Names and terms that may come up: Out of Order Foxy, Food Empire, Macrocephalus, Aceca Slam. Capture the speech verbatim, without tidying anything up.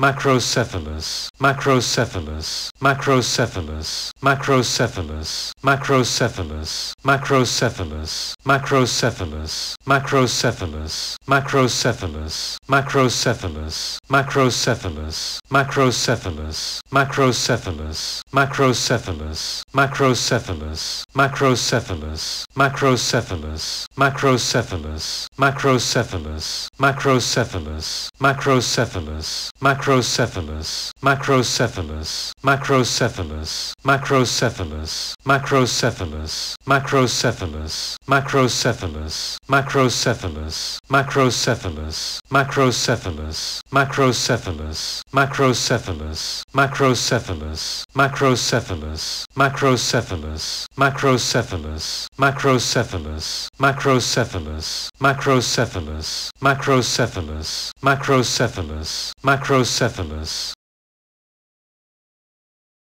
Macrocephalus, Macrocephalus, Macrocephalus, Macrocephalus, Macrocephalus, Macrocephalus, Macrocephalus, Macrocephalus, Macrocephalus, Macrocephalus, Macrocephalus, Macrocephalus, Macrocephalus, Macrocephalus, Macrocephalus, Macrocephalus, Macrocephalus, Macrocephalus, Macrocephalus, Macrocephalus, Macrocephalus, Macrocephalus, Macrocephalus, Macrocephalus, Macrocephalus, Macrocephalus, Macrocephalus, Macrocephalus, Macrocephalus, Macrocephalus, Macrocephalus, Macrocephalus, Macrocephalus, Macrocephalus, Macrocephalus, Macrocephalus, Macrocephalus, Macrocephalus, Macrocephalus, Macrocephalus, Macrocephalus, Macrocephalus, Macrocephalus,